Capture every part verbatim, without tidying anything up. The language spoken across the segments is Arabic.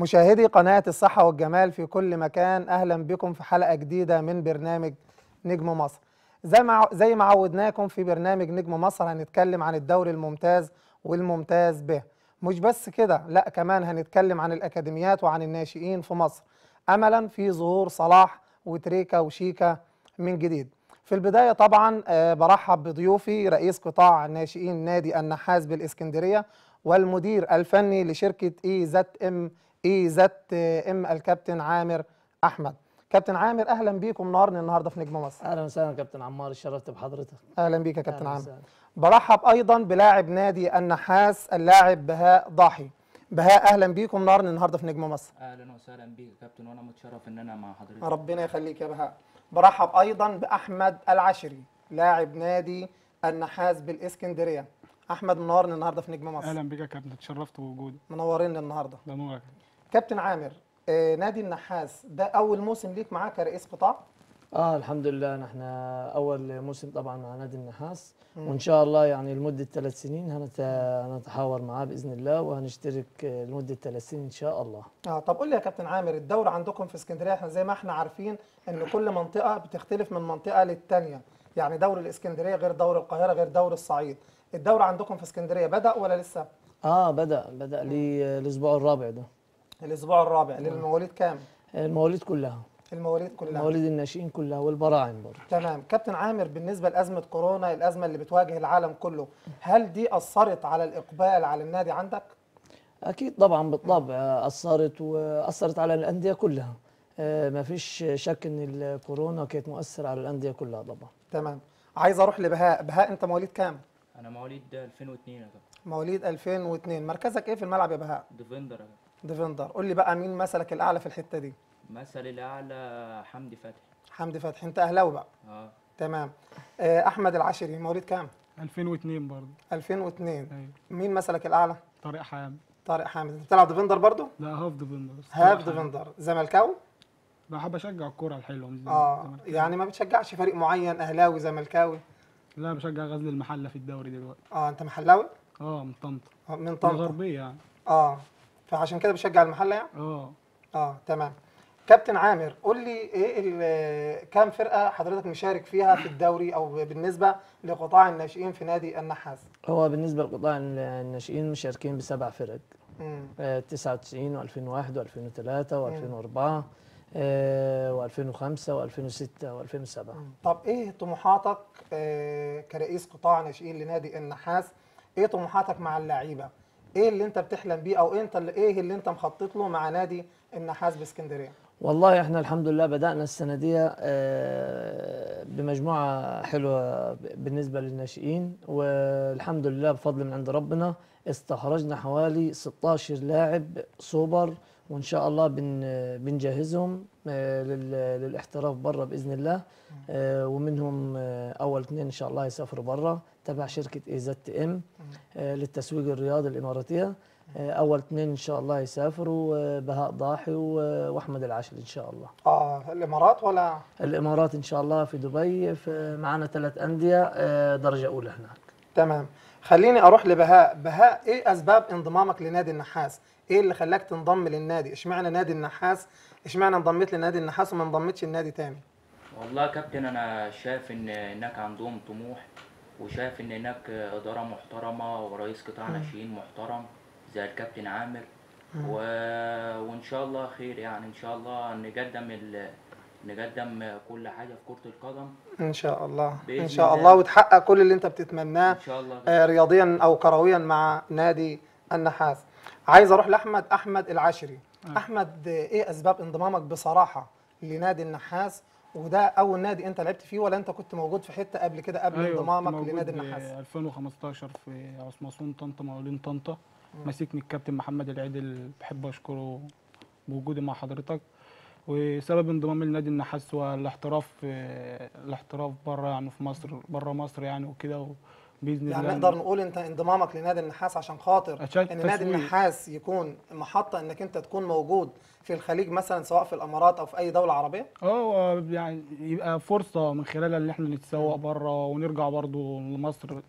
مشاهدي قناة الصحة والجمال في كل مكان، أهلا بكم في حلقة جديدة من برنامج نجم مصر. زي ما زي ما عودناكم في برنامج نجم مصر هنتكلم عن الدوري الممتاز والممتاز به، مش بس كده، لا كمان هنتكلم عن الأكاديميات وعن الناشئين في مصر، أملا في ظهور صلاح وتريكا وشيكا من جديد. في البداية طبعا برحب بضيوفي رئيس قطاع ناشئين نادي النحاس بالإسكندرية والمدير الفني لشركة إي زد إم إي زد إم الكابتن عامر احمد. كابتن عامر اهلا بيكم نهارنا النهارده في نجم مصر. اهلا وسهلا كابتن عمار، اتشرفت بحضرتك. اهلا بيك يا كابتن عامر. برحب ايضا بلاعب نادي النحاس اللاعب بهاء ضاحي. بهاء اهلا بيكم نهارنا النهارده في نجم مصر. اهلا وسهلا بيك يا كابتن، وانا متشرف ان انا مع حضرتك. ربنا يخليك يا بهاء. برحب ايضا باحمد العشري لاعب نادي النحاس بالاسكندريه. احمد منورنا النهارده في نجم مصر. اهلا بيك يا كابتن، اتشرفت بوجودي. منورين النهارده. ده نورك كابتن عامر. آه، نادي النحاس ده اول موسم ليك معاه كرئيس قطاع؟ اه الحمد لله، نحن اول موسم طبعا مع نادي النحاس، مم. وان شاء الله يعني لمده ثلاث سنين هنت... هنتحاور معاه باذن الله، وهنشترك لمده ثلاث سنين ان شاء الله. اه طب قول لي يا كابتن عامر، الدور عندكم في اسكندريه، احنا زي ما احنا عارفين ان كل منطقه بتختلف من منطقه للثانيه، يعني دور الاسكندريه غير دور القاهره غير دور الصعيد. الدورة عندكم في اسكندرية بدأ ولا لسه؟ اه بدأ بدأ للأسبوع الرابع ده. الأسبوع الرابع للمواليد كام؟ المواليد كلها. المواليد كلها. مواليد الناشئين كلها والبراعم برضه. تمام، كابتن عامر بالنسبة لأزمة كورونا، الأزمة اللي بتواجه العالم كله، هل دي أثرت على الإقبال على النادي عندك؟ أكيد طبعا بالطبع أثرت، وأثرت على الأندية كلها. ما فيش شك إن الكورونا كانت مؤثرة على الأندية كلها طبعا. تمام، عايز أروح لبهاء. بهاء أنت مواليد كام؟ أنا مواليد ألفين واثنين يا كابتن. مواليد ألفين واثنين، مركزك إيه في الملعب يا بهاء؟ ديفندر يا كابتن. ديفندر، قول لي بقى مين مثلك الأعلى في الحتة دي؟ مثلي الأعلى حمدي فتحي. حمدي فتحي، أنت أهلاوي بقى. أه تمام. آه، أحمد العشري مواليد كام؟ ألفين واثنين برضه. ألفين واثنين، أيوه. مين مثلك الأعلى؟ طارق حامد. طارق حامد، أنت بتلعب ديفندر برضه؟ لا هاف ديفندر. هاف ديفندر، زملكاوي؟ بحب أشجع الكورة الحلوة. أه يعني ما بتشجعش فريق معين، أهلاوي زملكاوي؟ لا بشجع غزل المحلة في الدوري دلوقتي. اه انت محلاوي؟ اه من طنطا. من طنطا الغربية يعني. اه فعشان كده بشجع المحلة يعني؟ اه اه تمام. كابتن عامر قول لي ايه كام فرقة حضرتك مشارك فيها في الدوري او بالنسبة لقطاع الناشئين في نادي النحاس؟ هو بالنسبة لقطاع الناشئين مشاركين بسبع فرق. امم آه تسعة وتسعين وألفين وواحد وألفين وثلاثة وألفين وأربعة وألفين وخمسة وألفين وستة وألفين وسبعة. طب إيه طموحاتك كرئيس قطاع ناشئين لنادي النحاس؟ إيه طموحاتك مع اللعيبة؟ إيه اللي أنت بتحلم بيه أو أنت اللي إيه اللي أنت مخطط له مع نادي النحاس بإسكندرية؟ والله إحنا الحمد لله بدأنا السنة دي بمجموعة حلوة بالنسبة للناشئين، والحمد لله بفضل من عند ربنا استخرجنا حوالي ستة عشر لاعب سوبر، وان شاء الله بنجهزهم للاحتراف بره باذن الله، ومنهم اول اثنين ان شاء الله يسافروا بره تبع شركه اي زد ام للتسويق الرياضي الاماراتيه. اول اثنين ان شاء الله يسافروا، بهاء ضاحي واحمد العشري ان شاء الله. اه الامارات ولا الامارات ان شاء الله في دبي، معانا ثلاث انديه درجه اولى هناك. تمام، خليني اروح لبهاء. بهاء ايه اسباب انضمامك لنادي النحاس؟ ايه اللي خلاك تنضم للنادي؟ اشمعنى نادي النحاس؟ اشمعنى انضميت لنادي النحاس وما انضميتش لنادي تاني؟ والله يا كابتن انا شايف ان هناك عندهم طموح، وشايف ان هناك اداره محترمه ورئيس قطاع ناشئين محترم زي الكابتن عامر، و... وان شاء الله خير، يعني ان شاء الله نقدم ال... نقدم كل حاجه في كره القدم ان شاء الله، ان شاء الله وتحقق كل اللي انت بتتمناه ان شاء الله آه رياضيا او كرويا مع نادي النحاس. عايز اروح لاحمد احمد العشري. آه. احمد ايه اسباب انضمامك بصراحه لنادي النحاس؟ وده اول نادي انت لعبت فيه ولا انت كنت موجود في حته قبل كده قبل أيوة انضمامك لنادي النحاس؟ في ألفين وخمستاشر في عصمصون طنطا، مقاولين طنطا، ماسكني الكابتن محمد العيدل، بحب اشكره بوجودي مع حضرتك. وسبب انضمامي لنادي النحاس هو الاحتراف، الاحتراف بره يعني في مصر، بره مصر يعني وكده باذن الله. يعني نقدر نقول انت انضمامك لنادي النحاس عشان خاطر ان نادي النحاس يكون محطه انك انت تكون موجود في الخليج مثلا، سواء في الامارات او في اي دوله عربيه؟ اه يعني يبقى فرصه من خلالها ان احنا نتسوق بره ونرجع برضه لمصر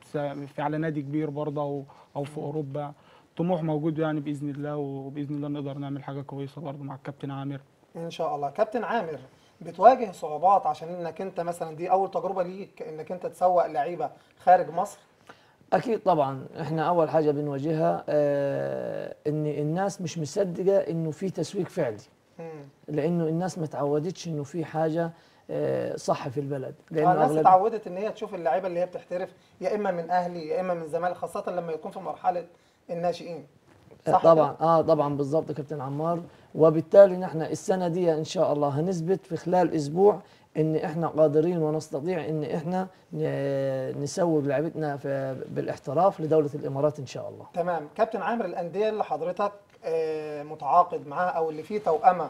في على نادي كبير برضه او في اوروبا. طموح موجود يعني باذن الله، وباذن الله نقدر نعمل حاجه كويسه برضه مع الكابتن عامر ان شاء الله. كابتن عامر، بتواجه صعوبات عشان انك انت مثلا دي اول تجربه ليك انك انت تسوق لعيبه خارج مصر؟ اكيد طبعا. احنا اول حاجه بنواجهها آه ان الناس مش مصدقه انه في تسويق فعلي، لانه الناس ما تعودتش انه في حاجه آه صح في البلد، لانه الناس اتعودت ان هي تشوف اللعيبه اللي هي بتحترف يا اما من اهلي يا اما من زمالك، خاصه لما يكون في مرحله الناشئين. صح طبعا. اه طبعا بالظبط كابتن عمار. وبالتالي نحن السنه دي ان شاء الله هنثبت في خلال اسبوع ان احنا قادرين ونستطيع ان احنا نسوق لعبتنا بالاحتراف لدوله الامارات ان شاء الله. تمام. كابتن عامر، الانديه اللي حضرتك متعاقد معاها او اللي فيه توأمه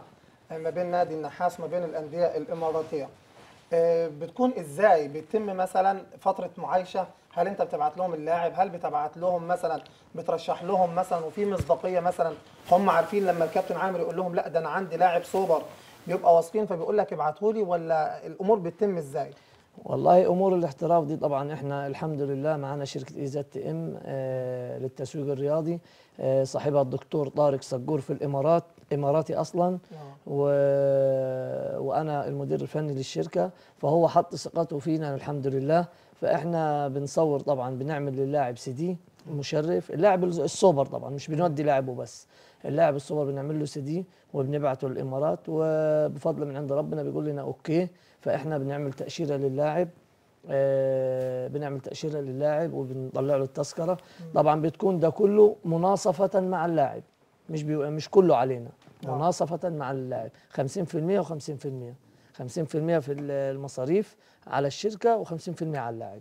ما بين نادي النحاس ما بين الانديه الاماراتيه، بتكون ازاي؟ بيتم مثلا فتره معايشه؟ هل انت بتبعت لهم اللاعب؟ هل بتبعت لهم مثلا بترشح لهم مثلا وفي مصداقيه مثلا؟ هم عارفين لما الكابتن عامر يقول لهم لا ده انا عندي لاعب سوبر بيبقى واثقين فبيقول لك ابعته لي، ولا الامور بتتم ازاي؟ والله امور الاحتراف دي طبعا احنا الحمد لله معانا شركه إي زد إم آه للتسويق الرياضي، آه صاحبها الدكتور طارق سجور في الامارات، اماراتي اصلا، و... وانا المدير الفني للشركه، فهو حط ثقته فينا الحمد لله. فاحنا بنصور طبعا، بنعمل للاعب سي دي مشرف، اللاعب السوبر طبعا مش بنودي لاعبه بس، اللاعب السوبر بنعمل له سي دي وبنبعته للامارات، وبفضل من عند ربنا بيقول لنا اوكي، فاحنا بنعمل تاشيره للاعب، آه بنعمل تاشيره للاعب وبنطلع له التذكره، طبعا بتكون ده كله مناصفه مع اللاعب، مش مش كله علينا، مناصفه مع اللاعب خمسين بالمية و50%، خمسين بالمية في المصاريف على الشركه وخمسين بالمية على اللاعب،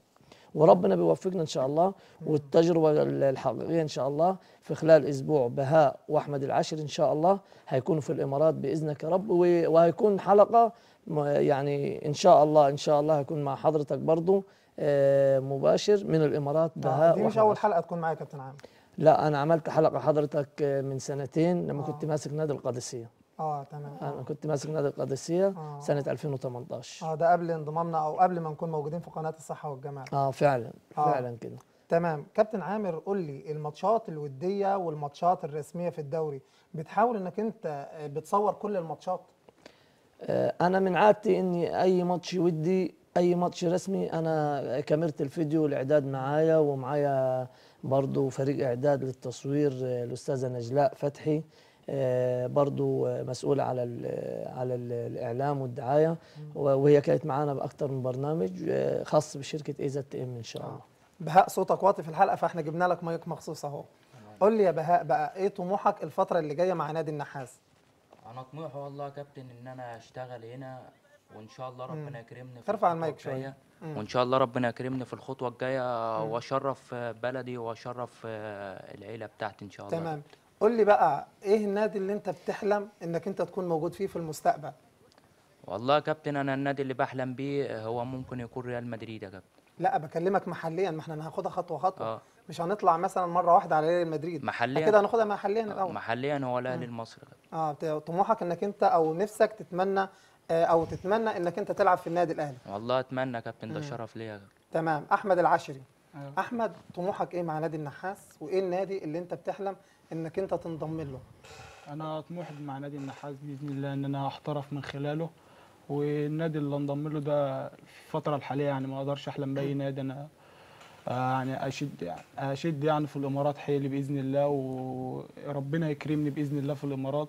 وربنا بيوفقنا ان شاء الله. والتجربه الحقيقيه ان شاء الله في خلال اسبوع بهاء واحمد العشري ان شاء الله هيكونوا في الامارات باذنك يا رب، وهيكون حلقه يعني ان شاء الله، ان شاء الله هيكون مع حضرتك برضو مباشر من الامارات بهاء. دي مش اول حلقه تكون معايا يا كابتن عامر؟ لا، انا عملت حلقه حضرتك من سنتين لما آه. كنت ماسك نادي القادسيه. اه تمام. انا كنت ماسك نادي القادسيه آه. سنه ألفين وثمانية عشر. اه ده قبل انضمامنا او قبل ما نكون موجودين في قناه الصحه والجمال. اه فعلا آه. فعلا كده. تمام. كابتن عامر، قول لي الماتشات الوديه والماتشات الرسميه في الدوري بتحاول انك انت بتصور كل الماتشات؟ آه انا من عادتي اني اي ماتش ودي اي ماتش رسمي انا كاميرة الفيديو الاعداد معايا، ومعايا برضو فريق اعداد للتصوير الاستاذه نجلاء فتحي برضو مسؤولة على على الإعلام والدعاية، وهي كانت معانا بأكثر من برنامج خاص بشركة إي زد إم إن شاء الله. بهاء صوتك واطي في الحلقة فإحنا جبنا لك مايك مخصوص أهو. قول لي يا بهاء بقى، إيه طموحك الفترة اللي جاية مع نادي النحاس؟ أنا طموحي والله يا كابتن إن أنا أشتغل هنا، وإن شاء الله ربنا يكرمني. ارفع المايك شوية. وإن شاء الله ربنا يكرمني في الخطوة الجاية وأشرف بلدي وأشرف العيلة بتاعتي إن شاء الله. تمام. قول لي بقى، ايه النادي اللي انت بتحلم انك انت تكون موجود فيه في المستقبل؟ والله يا كابتن، انا النادي اللي بحلم بيه هو ممكن يكون ريال مدريد يا كابتن. لا بكلمك محليا، ما احنا هناخدها خطوه خطوه. آه. مش هنطلع مثلا مره واحده على ريال مدريد محليا، كده هناخدها محليا الاول. محليا هو الاهلي المصري. اه طموحك انك انت او نفسك تتمنى او تتمنى انك انت تلعب في النادي الاهلي؟ والله اتمنى يا كابتن، ده شرف ليا يا كابتن. تمام. احمد العشري. آه. احمد، طموحك ايه مع نادي النحاس، وايه النادي اللي انت بتحلم انك انت تنضم له؟ انا طموحي مع نادي النحاس باذن الله ان انا احترف من خلاله، والنادي اللي انضم له ده الفتره الحاليه يعني ما اقدرش احلم باي نادي، انا يعني اشد يعني اشد يعني في الامارات حيلي باذن الله، وربنا يكرمني باذن الله في الامارات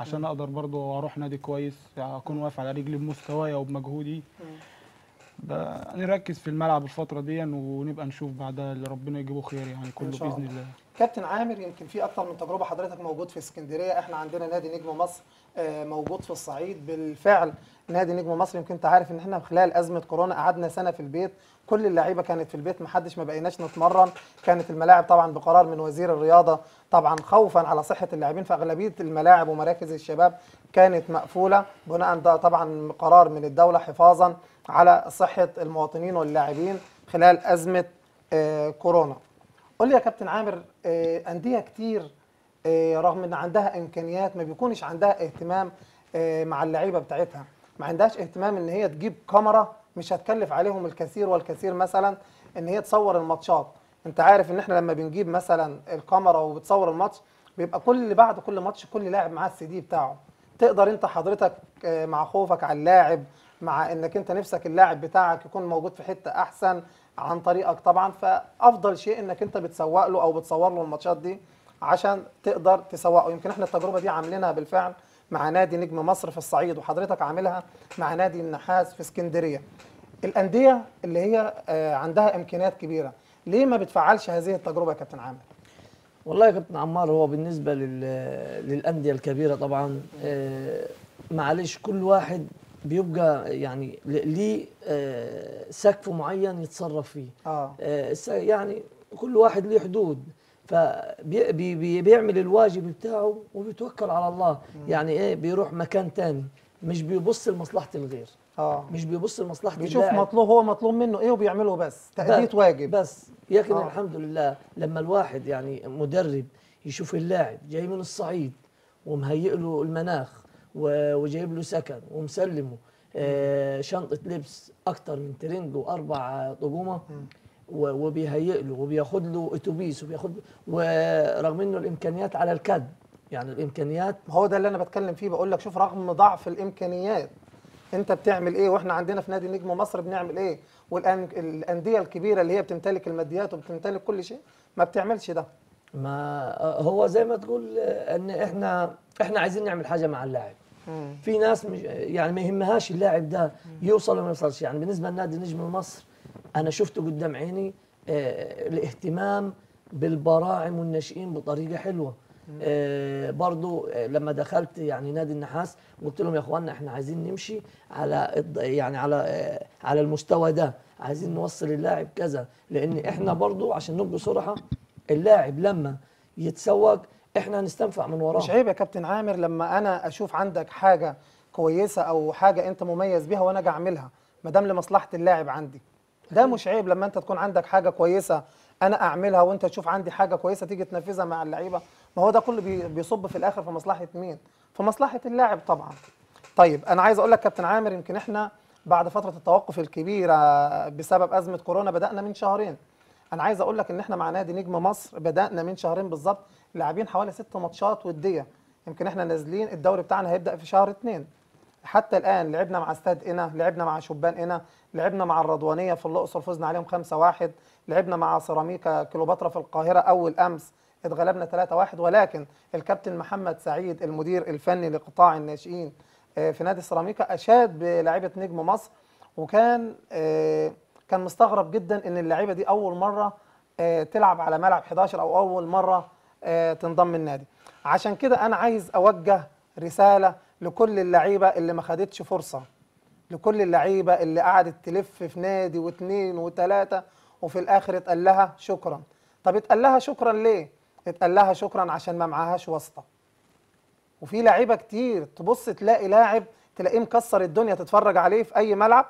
عشان اقدر برضه اروح نادي كويس، اكون واقف على رجلي بمستوايا وبمجهودي، نركز في الملعب الفتره دي ونبقى نشوف بعدها اللي ربنا يجيبه خير يعني كله باذن الله. كابتن عامر، يمكن في اكتر من تجربه حضرتك موجود في اسكندريه، احنا عندنا نادي نجم مصر موجود في الصعيد. بالفعل نادي نجم مصر، يمكن انت عارف ان احنا خلال ازمه كورونا قعدنا سنه في البيت، كل اللعيبه كانت في البيت، ما حدش ما بقيناش نتمرن، كانت الملاعب طبعا بقرار من وزير الرياضه طبعا خوفا على صحه اللاعبين، فاغلبيه الملاعب ومراكز الشباب كانت مقفوله بناء ده طبعا قرار من الدوله حفاظا على صحه المواطنين واللاعبين خلال ازمه كورونا. قول لي يا كابتن عامر، انديه كتير رغم ان عندها امكانيات ما بيكونش عندها اهتمام مع اللعيبه بتاعتها، ما عندهاش اهتمام ان هي تجيب كاميرا مش هتكلف عليهم الكثير والكثير مثلا ان هي تصور الماتشات، انت عارف ان احنا لما بنجيب مثلا الكاميرا وبتصور الماتش بيبقى كل بعد كل ماتش كل لاعب معاه السي دي بتاعه، تقدر انت حضرتك مع خوفك على اللاعب، مع انك انت نفسك اللاعب بتاعك يكون موجود في حته احسن عن طريقك طبعا، فافضل شيء انك انت بتسوق له او بتصور له الماتشات دي عشان تقدر تسوقه. يمكن احنا التجربه دي عاملينها بالفعل مع نادي نجم مصر في الصعيد، وحضرتك عاملها مع نادي النحاس في اسكندريه. الانديه اللي هي عندها امكانيات كبيره ليه ما بتفعلش هذه التجربه يا كابتن عامر؟ والله يا كابتن عمار، هو بالنسبه للانديه الكبيره طبعا معلش كل واحد بيبقى يعني ليه سقف معين يتصرف فيه، آه. يعني كل واحد ليه حدود، فبيعمل الواجب بتاعه وبيتوكل على الله. مم. يعني ايه بيروح مكان تاني، مش بيبص لمصلحه الغير، آه. مش بيبص لمصلحه الغير، بيشوف مطلوب هو مطلوب منه ايه وبيعمله بس تأدية واجب بس. لكن آه. الحمد لله لما الواحد يعني مدرب يشوف اللاعب جاي من الصعيد ومهيئ له المناخ وجايب له سكن ومسلمه آه شنطه لبس اكتر من ترنج واربع طقومه وبيهيئ له وبياخد له اتوبيس وبياخد، ورغم انه الامكانيات على الكد، يعني الامكانيات هو ده اللي انا بتكلم فيه، بقول لك شوف رغم ضعف الامكانيات انت بتعمل ايه، واحنا عندنا في نادي نجم مصر بنعمل ايه، والانديه الكبيره اللي هي بتمتلك الماديات وبتمتلك كل شيء ما بتعملش ده. ما هو زي ما تقول ان احنا احنا عايزين نعمل حاجه مع اللاعب، في ناس مش يعني ما يهمهاش اللاعب ده يوصل وما يوصلش. يعني بالنسبه لنادي نجم مصر انا شفته قدام عيني آه الاهتمام بالبراعم والناشئين بطريقه حلوه، آه برضو آه لما دخلت يعني نادي النحاس قلت لهم يا اخوانا احنا عايزين نمشي على يعني على آه على المستوى ده، عايزين نوصل اللاعب كذا، لان احنا برضو عشان نبقى صراحه اللاعب لما يتسوق احنا هنستنفع من وراه. مش عيب يا كابتن عامر لما انا اشوف عندك حاجه كويسه او حاجه انت مميز بيها وانا اجي اعملها ما دام لمصلحه اللاعب عندي، ده مش عيب لما انت تكون عندك حاجه كويسه انا اعملها وانت تشوف عندي حاجه كويسه تيجي تنفذها مع اللعيبه؟ ما هو ده كله بيصب في الاخر في مصلحه مين؟ في مصلحه اللاعب طبعا. طيب انا عايز اقول لك كابتن عامر يمكن احنا بعد فتره التوقف الكبيره بسبب ازمه كورونا بدانا من شهرين، انا عايز اقول لك ان احنا مع نادي نجم مصر بدانا من شهرين بالظبط لاعبين حوالي ست ماتشات وديه، يمكن احنا نازلين الدوري بتاعنا هيبدا في شهر اتنين. حتى الان لعبنا مع استاد قنا، لعبنا مع شبان قنا، لعبنا مع الرضوانيه في الاقصر فزنا عليهم خمسة واحد، لعبنا مع سيراميكا كيلوباترا في القاهره اول امس اتغلبنا ثلاثة واحد، ولكن الكابتن محمد سعيد المدير الفني لقطاع الناشئين في نادي سيراميكا اشاد بلاعيبه نجم مصر، وكان كان مستغرب جدا ان اللعيبه دي اول مره تلعب على ملعب حداشر او اول مره تنضم النادي. عشان كده انا عايز اوجه رساله لكل اللعيبه اللي ما خدتش فرصه، لكل اللعيبه اللي قعدت تلف في نادي واثنين وثلاثه وفي الاخر اتقال لها شكرا. طب اتقال لها شكرا ليه؟ اتقال لها شكرا عشان ما معهاش واسطه. وفي لعيبه كتير تبص تلاقي لاعب تلاقيه مكسر الدنيا تتفرج عليه في اي ملعب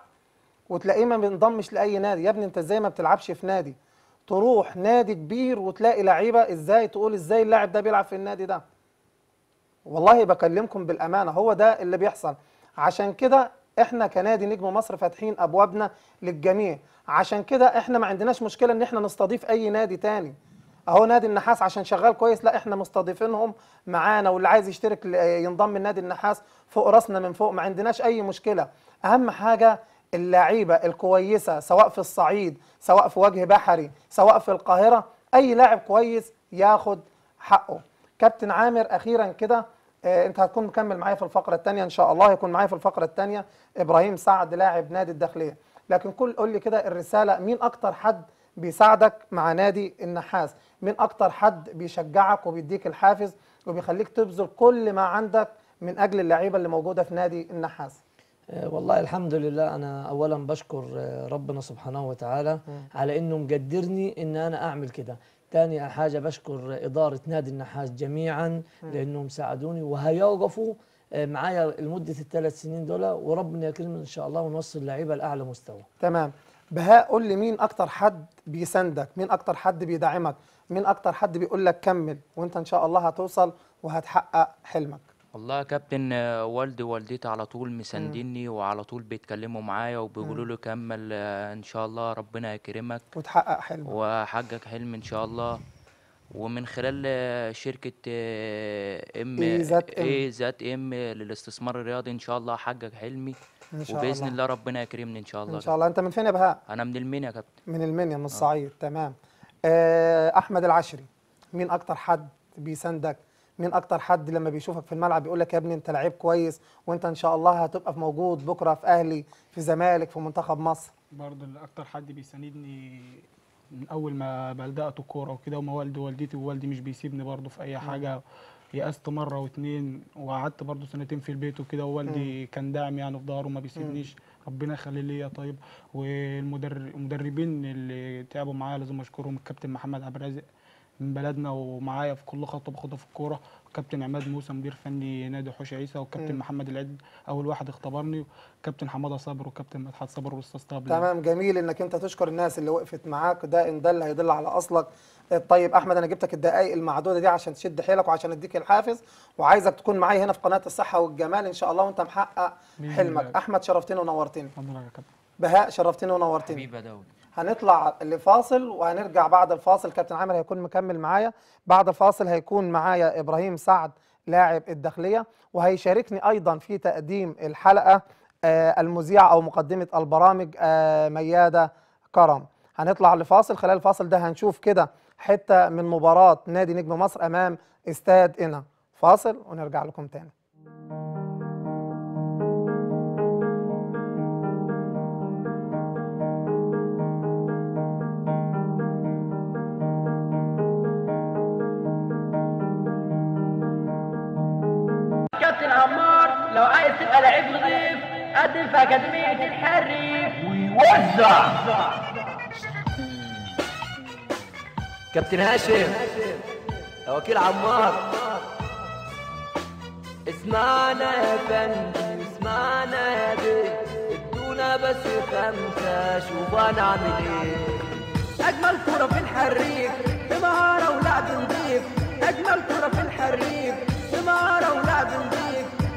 وتلاقيه ما بينضمش لاي نادي. يا ابني انت ازاي ما بتلعبش في نادي؟ تروح نادي كبير وتلاقي لعيبه ازاي تقول ازاي اللاعب ده بيلعب في النادي ده؟ والله بكلمكم بالامانه هو ده اللي بيحصل. عشان كده احنا كنادي نجم مصر فاتحين ابوابنا للجميع، عشان كده احنا ما عندناش مشكله ان احنا نستضيف اي نادي تاني. اهو نادي النحاس عشان شغال كويس لا احنا مستضيفينهم معانا، واللي عايز يشترك ينضم لنادي النحاس فوق راسنا من فوق، ما عندناش اي مشكله. اهم حاجه اللعيبه الكويسه سواء في الصعيد سواء في وجه بحري سواء في القاهره، اي لاعب كويس ياخد حقه. كابتن عامر اخيرا كده آه انت هتكون مكمل معايا في الفقره الثانيه ان شاء الله، هيكون معايا في الفقره الثانيه ابراهيم سعد لاعب نادي الداخليه، لكن كل قول لي كده الرساله، مين اكتر حد بيساعدك مع نادي النحاس؟ مين اكتر حد بيشجعك وبيديك الحافز وبيخليك تبذل كل ما عندك من اجل اللعيبه اللي موجوده في نادي النحاس؟ آه والله الحمد لله انا اولا بشكر ربنا سبحانه وتعالى م. على انه مقدرني ان انا اعمل كده. تاني حاجة بشكر إدارة نادي النحاس جميعا لأنهم ساعدوني وهيوقفوا معايا لمدة الثلاث سنين دول، وربنا يكرمنا إن شاء الله ونوصل اللعيبة لأعلى مستوى. تمام. بهاء قول لي مين أكتر حد بيساندك؟ مين أكتر حد بيدعمك؟ مين أكتر حد بيقول لك كمل وأنت إن شاء الله هتوصل وهتحقق حلمك؟ والله يا كابتن والدي ووالدتي على طول مسانديني وعلى طول بيتكلموا معايا وبيقولوا لي كمل ان شاء الله ربنا يكرمك وتحقق حلمك وحقق حلم ان شاء الله. ومن خلال شركه ام اي زد ام للاستثمار الرياضي ان شاء الله هحقق حلمي إن شاء وباذن الله. الله ربنا يكرمني ان شاء الله ان شاء الله. انت من فين يا بهاء؟ انا من المنيا يا كابتن. من المنيا من الصعيد. آه. تمام. آه احمد العشري، مين اكتر حد بيساندك؟ مين اكتر حد لما بيشوفك في الملعب بيقول لك يا ابني انت لعيب كويس وانت ان شاء الله هتبقى في موجود بكره في اهلي في زمالك في منتخب مصر؟ برضه اللي اكتر حد بيساندني من اول ما بدات الكوره وكده وما والدي ووالدتي ووالدي مش بيسيبني برضه في اي حاجه. يأست مره واثنين وقعدت برضه سنتين في البيت وكده ووالدي كان داعم يعني في ظهره وما بيسيبنيش ربنا يخلي ليا. طيب والمدربين اللي تعبوا معايا لازم اشكرهم، الكابتن محمد عبد الرازق من بلدنا ومعايا في كل خطوه باخدها في الكوره، كابتن عماد موسى مدير فني نادي حوش عيسى، والكابتن محمد العيدل اول واحد اختبرني، وكابتن حماده صابر وكابتن مدحت صابر والاستاذ طارق. تمام، جميل انك انت تشكر الناس اللي وقفت معاك، ده ان ده اللي هيدل على اصلك. طيب احمد، انا جبتك الدقائق المعدوده دي عشان تشد حيلك وعشان اديك الحافز وعايزك تكون معايا هنا في قناه الصحه والجمال ان شاء الله وانت محقق حلمك. بقى. احمد شرفتني ونورتني. اتفضل يا كابتن. بهاء شرفتني ونورتني. حبيبي يا داوود. هنطلع لفاصل وهنرجع بعد الفاصل. كابتن عامر هيكون مكمل معايا بعد الفاصل، هيكون معايا ابراهيم سعد لاعب الداخليه وهيشاركني ايضا في تقديم الحلقه المذيعه او مقدمه البرامج مياده كرم. هنطلع لفاصل، خلال الفاصل ده هنشوف كده حته من مباراه نادي نجم مصر امام استاد قنا. فاصل ونرجع لكم تاني. لو عايز تبقى لعيب نظيف قدم في اكاديميه الحريف ويوزع. كابتن هاشم يا وكيل عمار، اسمعنا يا فندم اسمعنا يا بيه، ادونا بس خمسه شوف هنعمل ايه. اجمل كوره في الحريف بمهاره ولعب نظيف، اجمل كوره في الحريف بمهاره ولعب نظيف.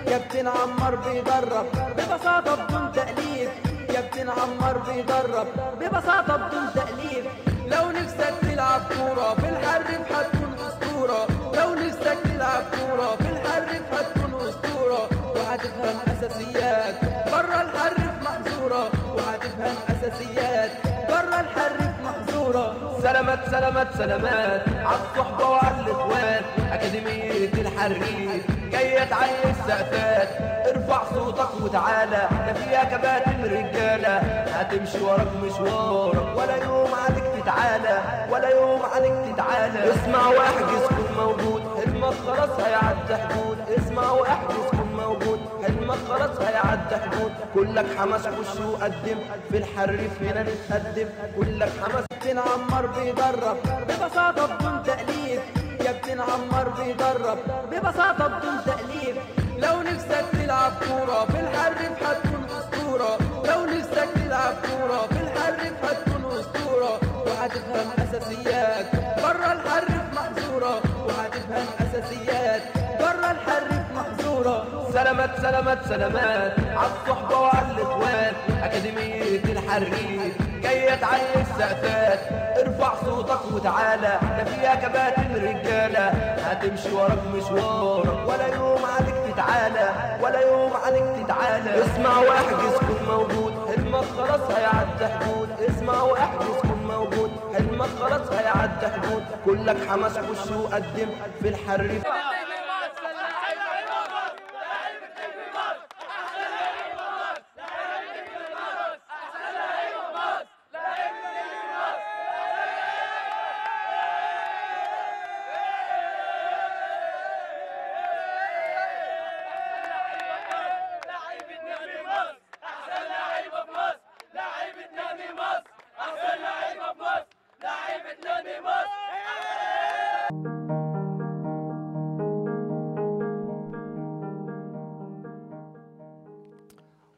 كابتن عمار بيدرب ببساطة بدون تأليف، كابتن عمار بيدرب ببساطة بدون تأليف. لو نفسك تلعب كورة في الحريف هتكون أسطورة، لو نفسك تلعب كورة في الحريف هتكون أسطورة، وهتفهم أساسيات بره الحريف محظورة، وهتفهم أساسيات بره الحريف محظورة. سلامات سلامات سلامات على الصحبة وعلى الإخوان، أكاديمية الحريف جاية تعلي السقفات، ارفع صوتك وتعالى ده فيها كباتن رجالة، هتمشي وراك مشوارك ولا يوم عليك تتعالى، ولا يوم عليك تتعالى. اسمع واحجز كن موجود، حلمك خلاص هيعدي حدود، اسمع واحجز كن موجود، حلمك خلاص هيعدي حدود. كلك حماس خش وقدم في الحريف هنا نتقدم، كلك حماس. كابتن عمار بيدرب ببساطة بدون تأليف، كابتن عمار بيدرب ببساطة بدون تأليف. لو نفسك تلعب كورة في الحريف هتكون أسطورة، لو نفسك تلعب كورة في الحريف هتكون أسطورة، وهتفهم أساسيات بره الحريف محظورة، وهتفهم أساسيات بره الحريف محظورة. سلامات سلامات سلامات على الصحبة وعلى الإخوان، أكاديمية الحريف جاية تعلي السقفات، ارفع صوتك وتعالى ده فيها كباتن رجالة، هتمشي وراك مشوارك ولا يوم عليك تتعالى، ولا يوم عليك تتعالى. اسمع واحجز كن موجود، حلمك خلاص هيعدي حدود، اسمع واحجز كن موجود، حلمك خلاص هيعدي حدود. كلك حماس خش وقدم في الحريف.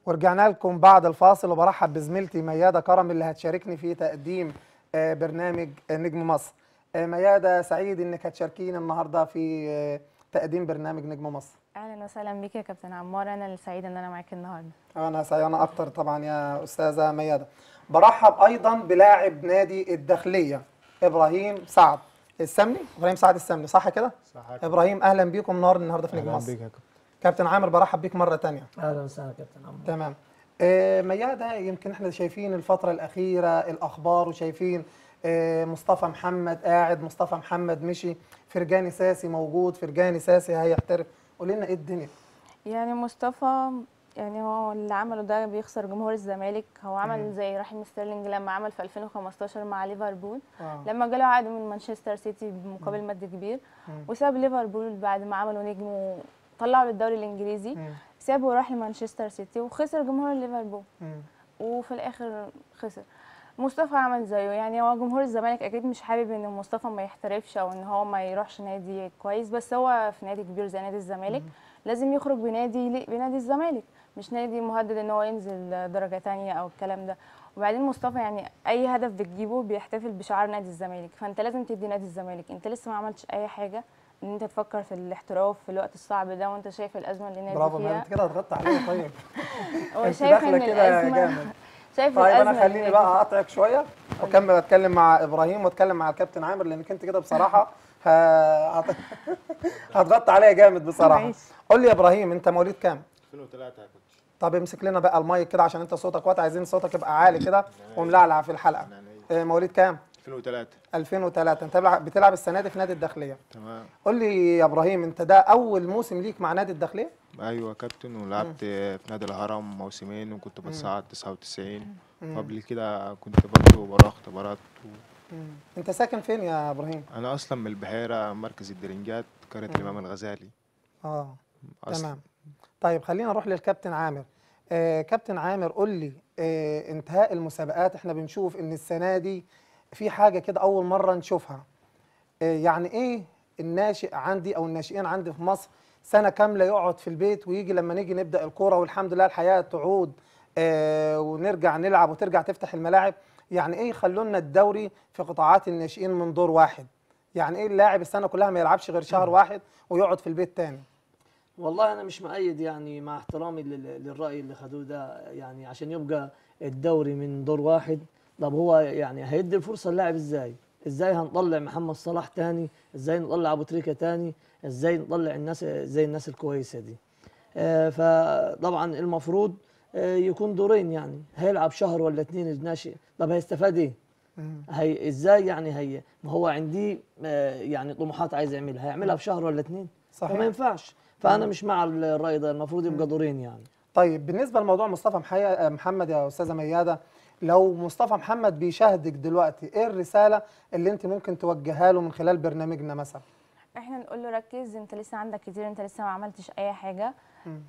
ورجعنا لكم بعد الفاصل وبرحب بزميلتي ميادة كرم اللي هتشاركني في تقديم برنامج نجم مصر. ميادة، سعيد انك هتشاركيني النهارده في تقديم برنامج نجم مصر. اهلا وسهلا بيك يا كابتن عمار، انا اللي سعيده ان انا معاك النهارده. انا سعيده اكتر طبعا يا استاذه ميادة. برحب ايضا بلاعب نادي الداخليه ابراهيم سعد السمني، ابراهيم سعد السمني صح كده؟ صح. ابراهيم اهلا بيكم نهار النهارده في نجم مصر. اهلا بيك يا كابتن. كابتن عامر برحب بيك مره ثانيه. اهلا وسهلا كابتن عمار. تمام. آه ميادة، يمكن احنا شايفين الفتره الاخيره الاخبار وشايفين مصطفى محمد قاعد، مصطفى محمد مشي، فرجاني ساسي موجود، فرجاني ساسي هيحترف، قول لنا ايه الدنيا؟ يعني مصطفى يعني هو اللي عمله ده بيخسر جمهور الزمالك، هو عمل مم. زي رحيم ستيرلينج لما عمل في ألفين وخمستاشر مع ليفربول، آه. لما جاله عقد من مانشستر سيتي بمقابل مم. مادي كبير، مم. وساب ليفربول بعد ما عملوا نجم وطلعوا للدوري الانجليزي، مم. سابه وراح لمانشستر سيتي وخسر جمهور ليفربول، وفي الاخر خسر. مصطفى عمل زيه، يعني هو جمهور الزمالك اكيد مش حابب ان مصطفى ما يحترفش او ان هو ما يروحش نادي كويس، بس هو في نادي كبير زي نادي الزمالك لازم يخرج بنادي يليق بنادي الزمالك، مش نادي مهدد ان هو ينزل درجه ثانيه او الكلام ده. وبعدين مصطفى يعني اي هدف بتجيبه بيحتفل بشعار نادي الزمالك، فانت لازم تدي نادي الزمالك، انت لسه ما عملتش اي حاجه ان انت تفكر في الاحتراف في الوقت الصعب ده وانت شايف الازمه اللي النادي برافو فيها. انت كده هتغطي عليه طيب. هو شايف ان الازمه طيب انا خليني بقى اقطعك شويه واكمل اتكلم مع ابراهيم واتكلم مع الكابتن عامر، لانك انت كده بصراحه هتغطي عليا جامد بصراحه. قول لي يا ابراهيم، انت مواليد كام؟ ألفين وتلاتة يا كابتن. طب امسك لنا بقى المايك كده عشان انت صوتك واطي، عايزين صوتك يبقى عالي كده وملعلع في الحلقه. مواليد كام؟ ألفين وتلاتة. ألفين وتلاتة. انت بتلعب السنه دي في نادي الداخليه. تمام. قول لي يا ابراهيم، انت ده اول موسم ليك مع نادي الداخليه؟ ايوه يا كابتن، ولعبت في نادي الهرم موسمين وكنت بتصعد تسعة وتسعين، قبل كده كنت برضه بروح اختبارات و... انت ساكن فين يا ابراهيم؟ انا اصلا من البحيره، مركز الدرنجات، قريه الامام الغزالي. اه تمام. طيب خلينا نروح للكابتن عامر. آه كابتن عامر، قول لي آه انتهاء المسابقات، احنا بنشوف ان السنه دي في حاجه كده اول مره نشوفها، يعني ايه الناشئ عندي او الناشئين عندي في مصر سنه كامله يقعد في البيت ويجي لما نيجي نبدا الكوره والحمد لله الحياه تعود ونرجع نلعب وترجع تفتح الملاعب، يعني ايه يخلوا لنا الدوري في قطاعات الناشئين من دور واحد؟ يعني ايه اللاعب السنه كلها ما يلعبش غير شهر واحد ويقعد في البيت تاني؟ والله انا مش مؤيد، يعني مع احترامي للراي اللي خدوه ده، يعني عشان يبقى الدوري من دور واحد، طب هو يعني هيدي الفرصه اللاعب ازاي؟ ازاي هنطلع محمد صلاح تاني؟ ازاي نطلع ابو تريكه تاني؟ ازاي نطلع الناس زي الناس الكويسه دي؟ آه فطبعا المفروض آه يكون دورين، يعني هيلعب شهر ولا اتنين الناشئ، طب هيستفاد ايه؟ هي ازاي يعني؟ هي ما هو عندي آه يعني طموحات عايز يعملها، هيعملها في شهر ولا اتنين؟ صحيح. وما ينفعش، فانا مش مع الراي ده، المفروض يبقى دورين يعني. طيب بالنسبه لموضوع مصطفى محمد يا استاذه مياده، لو مصطفى محمد بيشاهدك دلوقتي ايه الرساله اللي انت ممكن توجهها له من خلال برنامجنا مثلا؟ احنا نقول له ركز، انت لسه عندك كتير، انت لسه ما عملتش اي حاجه،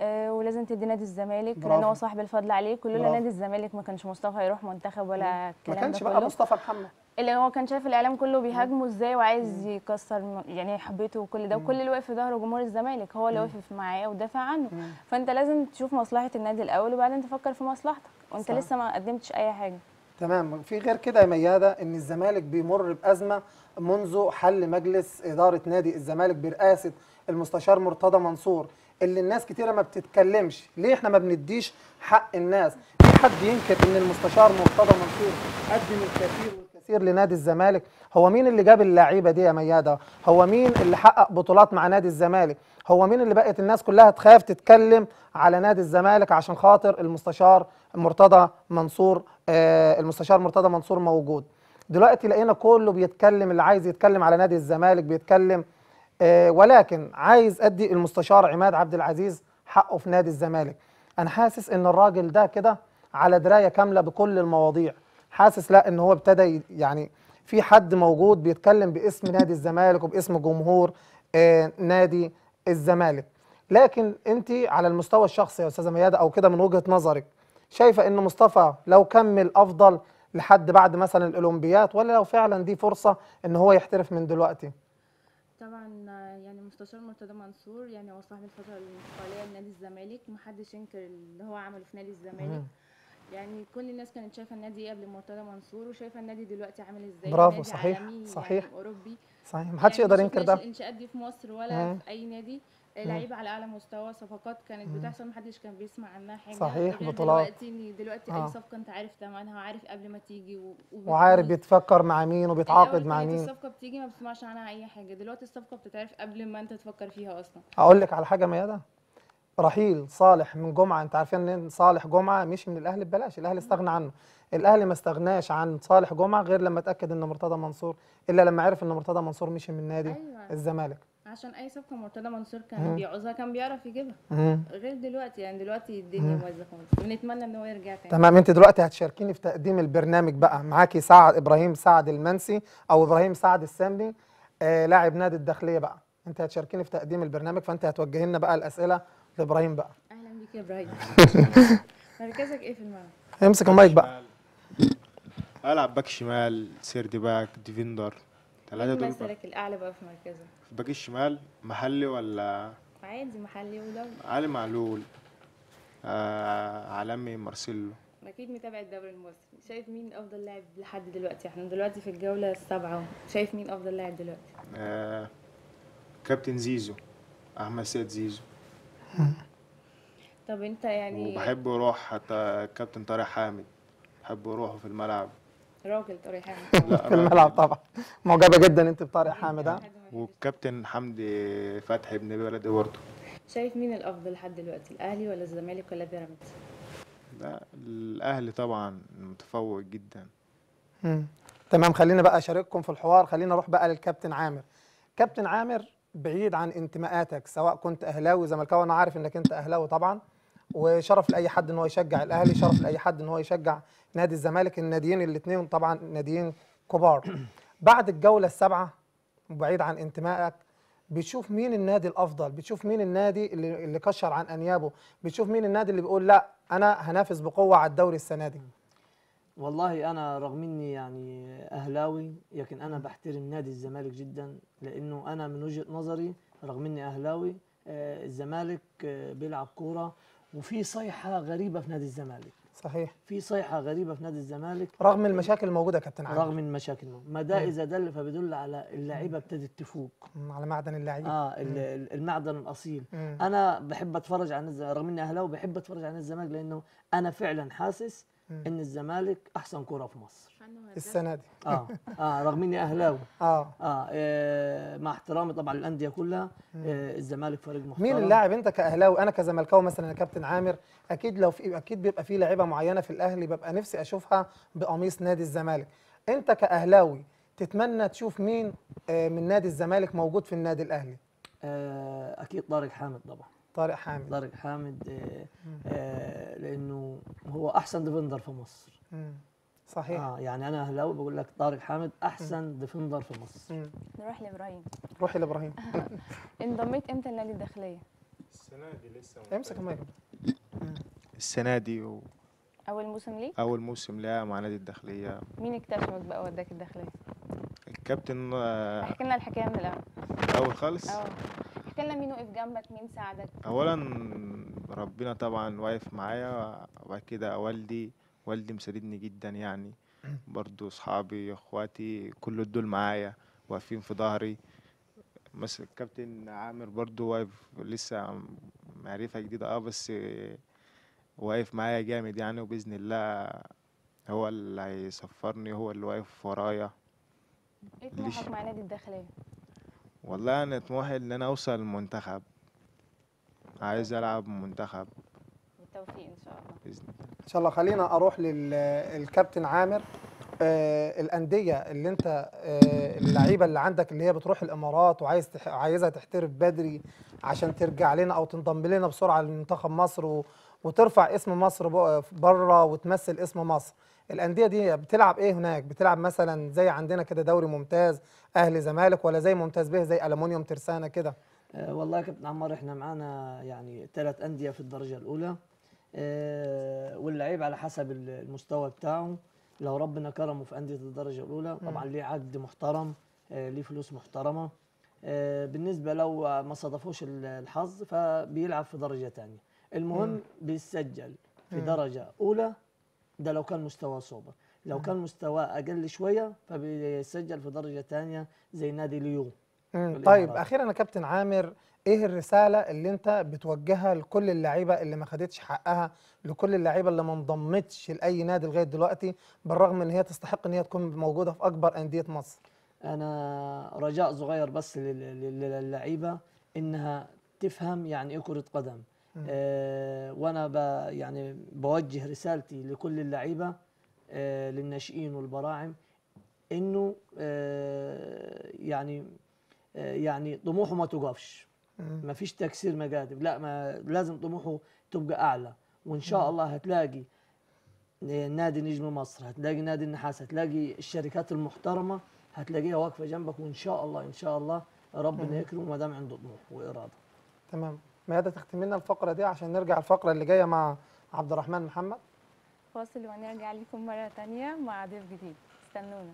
اه ولازم تدي نادي الزمالك لان هو صاحب الفضل عليك، ولولا نادي الزمالك ما كانش مصطفى يروح منتخب ولا الكلام ده، ما كانش بقى مصطفى محمد اللي هو كان شايف الاعلام كله بيهاجمه ازاي وعايز يكسر يعني حبيته وكل ده، وكل اللي واقف في ظهره جمهور الزمالك، هو اللي واقف معاه ودافع عنه، مم. فانت لازم تشوف مصلحه النادي الاول وبعدين تفكر في مصلحتك، وانت صح. لسه ما قدمتش اي حاجه. تمام. في غير كده يا مياده ان الزمالك بيمر بازمه منذ حل مجلس اداره نادي الزمالك برئاسه المستشار مرتضى منصور، اللي الناس كتيره ما بتتكلمش، ليه احنا ما بنديش حق الناس؟ في حد ينكر ان المستشار مرتضى منصور قدم الكثير والكثير لنادي الزمالك؟ هو مين اللي جاب اللعيبه دي يا مياده؟ هو مين اللي حقق بطولات مع نادي الزمالك؟ هو مين اللي بقت الناس كلها تخاف تتكلم على نادي الزمالك عشان خاطر المستشار مرتضى منصور؟ آه المستشار مرتضى منصور موجود دلوقتي، لقينا كله بيتكلم، اللي عايز يتكلم على نادي الزمالك بيتكلم، آه ولكن عايز ادي المستشار عماد عبد العزيز حقه في نادي الزمالك. انا حاسس ان الراجل ده كده على درايه كامله بكل المواضيع، حاسس لا ان هو ابتدى يعني في حد موجود بيتكلم باسم نادي الزمالك وباسم جمهور آه نادي الزمالك. لكن انت على المستوى الشخصي يا استاذه مياده او كده من وجهه نظرك شايفه ان مصطفى لو كمل افضل لحد بعد مثلا الاولمبيات، ولا لو فعلا دي فرصه ان هو يحترف من دلوقتي؟ طبعا يعني المستشار مرتضى منصور يعني هو صاحب الفتره الانتقاليه لنادي الزمالك، محدش ينكر اللي هو عمله في نادي الزمالك، يعني كل الناس كانت شايفه النادي قبل مرتضى منصور وشايفه النادي دلوقتي عامل ازاي. برافو. صحيح صحيح يعني اوروبي صحيح، محدش يقدر ينكر ده. الانشاءات دي في مصر ولا مم. في اي نادي، لعيبه على اعلى مستوى، صفقات كانت بتحصل محدش كان بيسمع عنها حاجه. صحيح، بطولات دلوقتي دلوقتي آه. اي صفقه انت عارف ثمنها وعارف قبل ما تيجي وعارف بيتفكر مع مين وبيتعاقد مع مين. الصفقه بتيجي ما بتسمعش عنها اي حاجه، دلوقتي الصفقه بتتعرف قبل ما انت تفكر فيها اصلا. اقول لك على حاجه ميادة، رحيل صالح من جمعه، انت عارفين ان صالح جمعه مشي من الاهلي ببلاش، الاهلي استغنى عنه. الاهلي ما استغناش عن صالح جمعه غير لما اتاكد ان مرتضى منصور، الا لما عرف ان مرتضى منصور مشي من نادي أيوة. الزمالك، عشان اي صفقه مرتضى منصور كان بيعوزها كان بيعرف يجيبها، غير دلوقتي يعني دلوقتي الدنيا بايظه خالص، ونتمنى ان هو يرجع تاني. تمام، انت دلوقتي هتشاركيني في تقديم البرنامج بقى، معاكي سعد ابراهيم سعد المنسي او ابراهيم سعد السامري آه لاعب نادي الداخليه بقى، انت هتشاركيني في تقديم البرنامج، فانت هتوجهي لنا بقى الاسئله لابراهيم بقى. اهلا بيك يا ابراهيم. مركزك ايه في الملعب؟ امسك المايك بقى. العب باك شمال، سيرد باك، ديفندر، ثلاثه دول. مثلك الاعلى بقى في مركزه؟ في باك الشمال محلي ولا عادي؟ محلي ودولي. علي معلول، آه علامي، مارسيلو. اكيد متابع الدوري المصري، شايف مين افضل لاعب لحد دلوقتي؟ احنا دلوقتي في الجوله السابعه، شايف مين افضل لاعب دلوقتي؟ آه كابتن زيزو، احمد سيد زيزو. طب انت يعني وبحب روح حتى كابتن طارق حامد، بحب روحه في الملعب. راجل طارق حامد لا في الملعب طبعا، معجبه جدا انت بطارق حامد ها؟ والكابتن حمدي فتحي ابن بلدي برضه. شايف مين الافضل لحد دلوقتي، الاهلي ولا الزمالك ولا بيراميدز؟ لا الاهلي طبعا متفوق جدا. امم تمام، خلينا بقى اشارككم في الحوار، خلينا نروح بقى للكابتن عامر. كابتن عامر، بعيد عن انتماءاتك سواء كنت اهلاوي زملكاوي، انا عارف انك انت اهلاوي طبعا، وشرف لاي حد ان هو يشجع الاهلي، شرف لاي حد ان هو يشجع نادي الزمالك، الناديين الاثنين طبعا ناديين كبار. بعد الجوله السابعه وبعيد عن انتمائك، بتشوف مين النادي الافضل؟ بتشوف مين النادي اللي, اللي كشر عن انيابه؟ بتشوف مين النادي اللي بيقول لا انا هنافس بقوه على الدوري السنه دي؟ والله انا رغم اني يعني اهلاوي، لكن انا بحترم نادي الزمالك جدا، لانه انا من وجهه نظري رغم اني اهلاوي آه الزمالك آه بيلعب كوره، وفي صيحه غريبه في نادي الزمالك. صحيح، في صيحه غريبه في نادي الزمالك رغم المشاكل الموجوده يا كابتن عامر. رغم المشاكل الموجودة. ما ده اذا دل فبيدل على اللعيبه ابتدت تفوق على معدن اللعيبه، اه المعدن الاصيل. مم. انا بحب اتفرج على الز... رغم اني اهلاوي بحب اتفرج على الزمالك، لانه انا فعلا حاسس ان الزمالك احسن كرة في مصر السنه دي. اه اه رغم اني اهلاوي آه. آه. اه مع احترامي طبعا الانديه كلها، آه الزمالك فريق محترم. مين اللاعب انت كاهلاوي، انا كزملكاوي مثلا يا كابتن عامر، اكيد لو في اكيد بيبقى في لعيبه معينه في الاهلي ببقى نفسي اشوفها بقميص نادي الزمالك، انت كاهلاوي تتمنى تشوف مين آه من نادي الزمالك موجود في النادي الاهلي؟ آه اكيد طارق حامد طبعا. طارق حامد طارق حامد آآ آآ لانه هو احسن ديفندر في مصر. مم. صحيح. اه يعني انا اهلاوي بقول لك طارق حامد احسن ديفندر في مصر. مم. نروح لابراهيم. روحي لابراهيم. انضميت امتى لنادي الداخليه؟ السنه دي لسه. امسك المايك. السنه دي و... اول موسم ليك؟ اول موسم ليا مع نادي الداخليه. مين اكتشفك بقى وداك الداخليه؟ الكابتن. احكي لنا الحكايه من الاول. الاول خالص؟ اه تكلم. مين وقف جنبك، مين ساعدك؟ اولا ربنا طبعا واقف معايا، وبعد كده والدي والدي مساعدني جدا يعني، برضو اصحابي اخواتي كل دول معايا واقفين في ظهري. مثلا الكابتن عامر برضو واقف، لسه معرفه جديده اه بس واقف معايا جامد يعني، وباذن الله هو اللي هيسفرني، هو اللي واقف ورايا. ايه طموحك مع نادي الداخليه؟ والله انا طموحي ان انا اوصل المنتخب، عايز العب منتخب. بالتوفيق ان شاء الله باذن الله. ان شاء الله. خلينا اروح للكابتن عامر، آه الانديه اللي انت آه اللعيبه اللي عندك اللي هي بتروح الامارات وعايز تح... عايزها تحترف بدري عشان ترجع لنا او تنضم لنا بسرعه لمنتخب مصر و... وترفع اسم مصر بره وتمثل اسم مصر، الانديه دي بتلعب ايه هناك؟ بتلعب مثلا زي عندنا كده دوري ممتاز اهلي زمالك، ولا زي ممتاز به زي ألمونيوم ترسانه كده؟ أه والله يا كابتن عمار احنا معانا يعني ثلاث انديه في الدرجه الاولى، أه واللعيب على حسب المستوى بتاعه، لو ربنا كرمه في انديه الدرجه الاولى طبعا ليه عقد محترم، أه ليه فلوس محترمه، أه بالنسبه لو ما صادفوش الحظ فبيلعب في درجه ثانيه، المهم مم. بيسجل في مم. درجه اولى، ده لو كان مستواه صوبر، لو كان مستواه اقل شويه فبيسجل في درجه ثانيه زي نادي ليو. طيب اخيرا يا كابتن عامر، ايه الرساله اللي انت بتوجهها لكل اللعيبه اللي ما خدتش حقها، لكل اللعيبه اللي ما انضمتش لاي نادي لغايه دلوقتي بالرغم ان هي تستحق ان هي تكون موجوده في اكبر انديه مصر؟ انا رجاء صغير بس للعيبه انها تفهم يعني ايه كره قدم. أه وانا ب يعني بوجه رسالتي لكل اللعيبه أه للناشئين والبراعم انه أه يعني أه يعني طموحه ما توقفش، ما فيش تكسير مجادب، لا ما لازم طموحه تبقى اعلى، وان شاء الله هتلاقي نادي نجم مصر، هتلاقي نادي النحاس، هتلاقي الشركات المحترمه هتلاقيها واقفه جنبك، وان شاء الله ان شاء الله ربنا يكرمه ما دام عنده طموح واراده. تمام، ميادة تختمي لنا الفقره دي عشان نرجع الفقره اللي جايه مع عبد الرحمن محمد. فاصل ونرجع لكم مره ثانيه مع ضيف جديد، استنونا.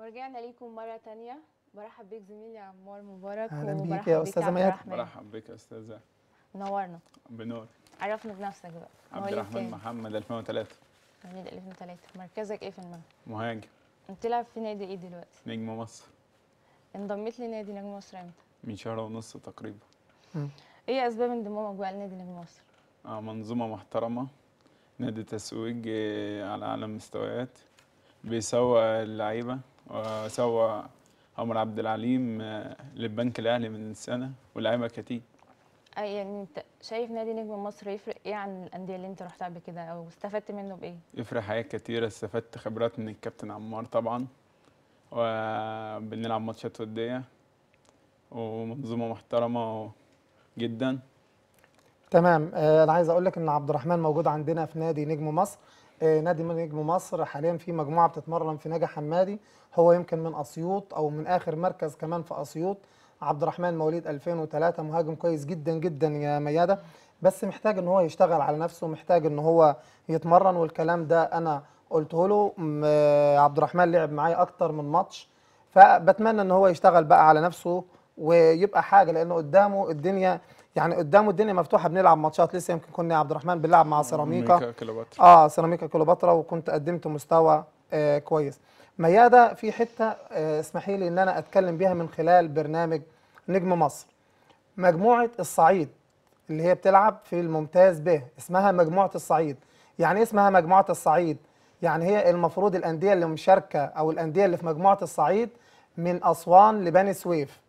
رجعنا ليكم مرة تانية، برحب بيك زميلي عمار مبارك. أهلا بيك يا أستاذة ميادة. برحب بيك يا أستاذة، نورنا. بنور. عرفنا بنفسك بقى. عبد الرحمن محمد، ألفين وثلاثة. مواليد ألفين وثلاثة، مركزك إيه في الملعب؟ مهاجم. بتلعب في نادي إيه دلوقتي؟ نجم مصر. انضميت لنادي نجم مصر إمتى؟ من شهر ونص تقريبا. مم. إيه أسباب انضمامك بقى لنادي نجم مصر؟ آه منظومة محترمة، نادي تسويق على أعلى مستويات، بيسوق اللعيبة، وسوى عمر عبد العليم للبنك الاهلي من سنه ولاعيبه كتير. اي يعني انت شايف نادي نجم مصر يفرق ايه عن الانديه اللي انت رحتها قبل كده، او استفدت منه بايه؟ يفرق حاجات كتيره، استفدت خبرات من الكابتن عمار طبعا، وبنلعب ماتشات وديه، ومنظومه محترمه جدا. تمام، انا عايز اقول لك ان عبد الرحمن موجود عندنا في نادي نجم مصر. نادي نجم مصر حاليا في مجموعه بتتمرن في نجا حمادي، هو يمكن من اسيوط او من اخر مركز كمان في اسيوط. عبد الرحمن مواليد ألفين وثلاثة، مهاجم كويس جدا جدا يا مياده، بس محتاج ان هو يشتغل على نفسه، محتاج ان هو يتمرن، والكلام ده انا قلته له. عبد الرحمن لعب معايا اكتر من ماتش، فبتمنى ان هو يشتغل بقى على نفسه ويبقى حاجه، لانه قدامه الدنيا، يعني قدامه الدنيا مفتوحه. بنلعب ماتشات لسه، يمكن كنا يا عبد الرحمن بنلعب مع سيراميكا كيلوباترا، اه سيراميكا كيلوباترا، وكنت قدمت مستوى آه كويس. مياده، في حته آه اسمحي لي ان انا اتكلم بيها من خلال برنامج نجم مصر. مجموعه الصعيد اللي هي بتلعب في الممتاز ب اسمها مجموعه الصعيد. يعني اسمها مجموعه الصعيد، يعني هي المفروض الانديه اللي مشاركه او الانديه اللي في مجموعه الصعيد من اسوان لبني سويف.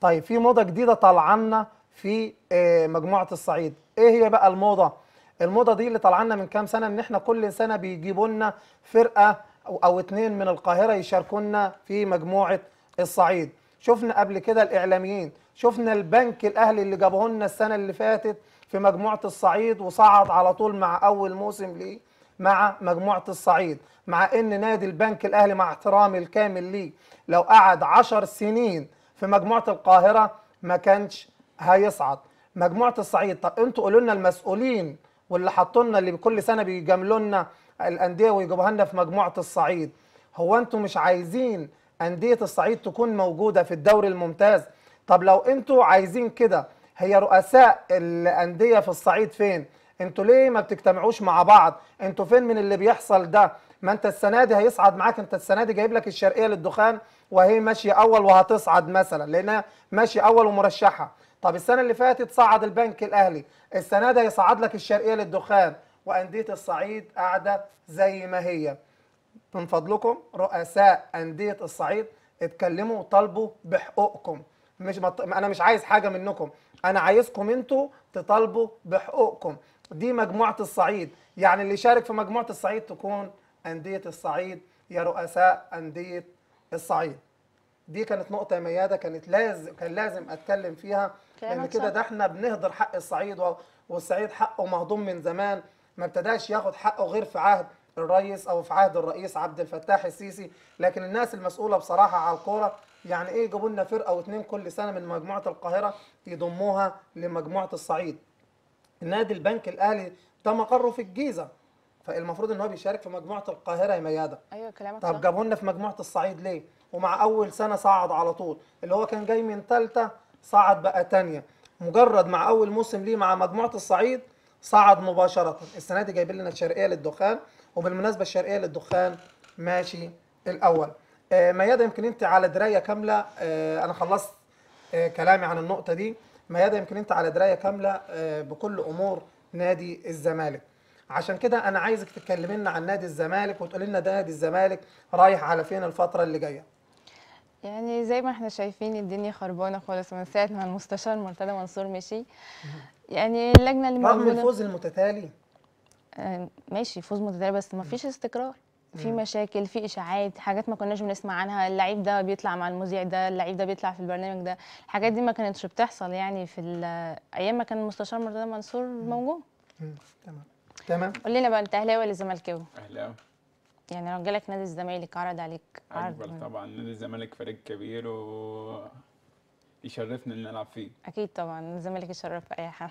طيب في موضه جديده طالعه لنا في مجموعه الصعيد، ايه هي بقى الموضه؟ الموضه دي اللي طالعه لنا من كام سنه، ان احنا كل سنه بيجيبوا لنا فرقه او او اتنين من القاهره يشاركونا في مجموعه الصعيد. شفنا قبل كده الاعلاميين شفنا البنك الاهلي اللي جابوه لنا السنه اللي فاتت في مجموعه الصعيد وصعد على طول مع اول موسم ليه مع مجموعه الصعيد، مع ان نادي البنك الاهلي مع احترامي الكامل ليه لو قعد عشر سنين في مجموعه القاهره ما كانش هيصعد مجموعه الصعيد. طب انتوا قولوا لنا المسؤولين واللي حطوا لنا اللي بكل سنه بيجاملوا لنا الانديه ويجيبوها لنا في مجموعه الصعيد، هو انتوا مش عايزين انديه الصعيد تكون موجوده في الدوري الممتاز؟ طب لو انتوا عايزين كده هي رؤساء الانديه في الصعيد فين؟ انتوا ليه ما بتجتمعوش مع بعض؟ انتوا فين من اللي بيحصل ده؟ ما انت السنه دي هيصعد معاك، انت السنه دي جايب لك الشرقيه للدخان وهي ماشيه اول وهتصعد مثلا لانها ماشيه اول ومرشحه. طب السنه اللي فاتت صعد البنك الاهلي، السنه دي هيصعد لك الشرقيه للدخان وانديه الصعيد قاعده زي ما هي. من فضلكم رؤساء انديه الصعيد اتكلموا وطالبوا بحقوقكم، مش مط... انا مش عايز حاجه منكم، انا عايزكم انتوا تطالبوا بحقوقكم. دي مجموعه الصعيد، يعني اللي يشارك في مجموعه الصعيد تكون انديه الصعيد يا رؤساء انديه الصعيد. دي كانت نقطه يا مياده كانت لازم كان لازم اتكلم فيها، لان كده ده احنا بنهدر حق الصعيد و... والصعيد حقه مهضوم من زمان، ما ابتداش ياخد حقه غير في عهد الرئيس او في عهد الرئيس عبد الفتاح السيسي. لكن الناس المسؤوله بصراحه على الكوره يعني ايه يجيبوا لنا فرقه واثنين كل سنه من مجموعه القاهره يضموها لمجموعه الصعيد. نادي البنك الاهلي ده مقره في الجيزه، فالمفروض ان هو بيشارك في مجموعه القاهره يا مياده. ايوه كلامك صح. طب جابوا لنا في مجموعه الصعيد ليه؟ ومع اول سنه صعد على طول، اللي هو كان جاي من ثالثه صعد بقى ثانيه، مجرد مع اول موسم ليه مع مجموعه الصعيد صعد مباشره. السنه دي جايبين لنا الشرقيه للدخان، وبالمناسبه الشرقيه للدخان ماشي الاول. آه مياده يمكن انت على درايه كامله، آه انا خلصت آه كلامي عن النقطه دي. مياده يمكن انت على درايه كامله آه بكل امور نادي الزمالك، عشان كده انا عايزك تتكلمي لنا عن نادي الزمالك وتقولي لنا نادي الزمالك رايح على فين الفتره اللي جايه. يعني زي ما احنا شايفين الدنيا خربانه خالص من ساعه ما المستشار مرتضى منصور مشي، يعني اللجنه اللي موجوده رغم الفوز المتتالي ماشي فوز متتالي بس ما فيش استقرار، في مشاكل، في اشاعات، حاجات ما كناش بنسمع عنها، اللعيب ده بيطلع مع المذيع ده، اللعيب ده بيطلع في البرنامج ده، الحاجات دي ما كانتش بتحصل يعني في ايام ما كان المستشار مرتضى منصور موجود. تمام تمام قول لنا بقى انت اهلاوي ولا زملكاوي؟ اهلاوي. يعني لو جالك نادي الزمالك عرض عليك عرض من... طبعا نادي الزمالك فريق كبير و يشرفنا ان نلعب فيه. اكيد طبعا الزمالك يشرف اي حد.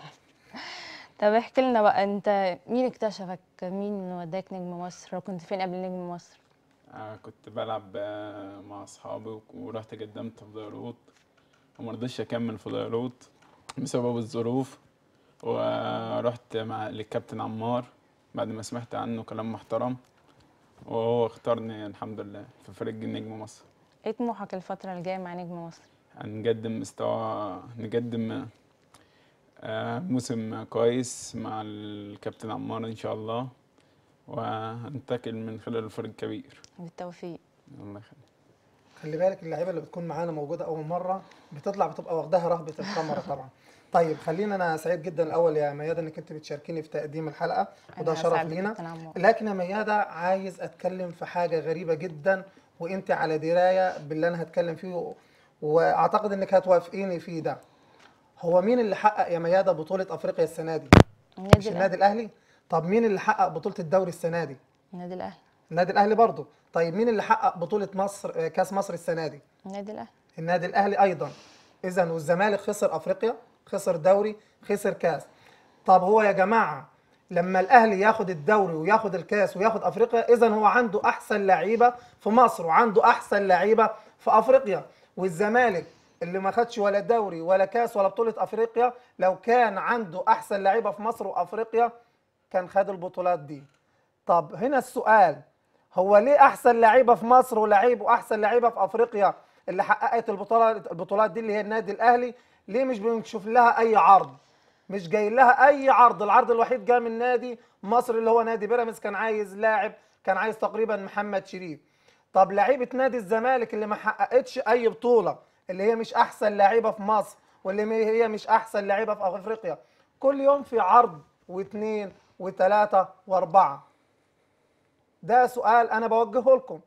طب احكي لنا بقى انت مين اكتشفك؟ مين وداك نجم مصر؟ وكنت فين قبل نجم مصر؟ آه كنت بلعب مع اصحابي ورحت قدمت في ديروط وما رضيتش اكمل في ديروط بسبب الظروف، ورحت مع الكابتن عمار بعد ما سمعت عنه كلام محترم وهو اختارني الحمد لله في فريق نجم مصر. ايه طموحك الفترة الجاية مع نجم مصر؟ هنقدم مستوى نقدم موسم كويس مع الكابتن عمار ان شاء الله، وهنتكل من خلال الفريق الكبير. بالتوفيق. الله يخليك. خلي بالك اللعيبه اللي بتكون معانا موجوده اول مره بتطلع بتبقى واخداها رهبه الكاميرا طبعا. طيب خلينا انا سعيد جدا الاول يا مياده انك انت بتشاركيني في تقديم الحلقه وده شرف لينا، لكن يا مياده عايز اتكلم في حاجه غريبه جدا وانت على درايه باللي انا هتكلم فيه واعتقد انك هتوافقيني فيه. ده هو مين اللي حقق يا مياده بطوله افريقيا السنه دي؟ مش النادي الاهلي؟ طب مين اللي حقق بطوله الدوري السنه دي؟ النادي الاهلي. النادي الاهلي برضه. طيب مين اللي حقق بطوله مصر كاس مصر السنه دي؟ النادي الاهلي. النادي الاهلي ايضا. اذا والزمالك خسر افريقيا، خسر دوري، خسر كاس. طب هو يا جماعه لما الاهلي ياخد الدوري وياخد الكاس وياخد افريقيا اذا هو عنده احسن لعيبه في مصر وعنده احسن لعيبه في افريقيا، والزمالك اللي ما خدش ولا دوري ولا كاس ولا بطوله افريقيا لو كان عنده احسن لعيبه في مصر وافريقيا كان خد البطولات دي. طب هنا السؤال هو ليه احسن لعيبه في مصر ولعيب واحسن لعيبه في افريقيا اللي حققت البطوله البطولات دي اللي هي النادي الاهلي ليه مش بنشوف لها اي عرض؟ مش جاي لها اي عرض. العرض الوحيد جاء من نادي مصر اللي هو نادي بيراميدز، كان عايز لاعب، كان عايز تقريبا محمد شريف. طب لعيبه نادي الزمالك اللي ما حققتش اي بطوله اللي هي مش احسن لعيبه في مصر واللي هي مش احسن لعيبه في افريقيا كل يوم في عرض واثنين وثلاثه واربعه. ده سؤال انا بوجهه لكم.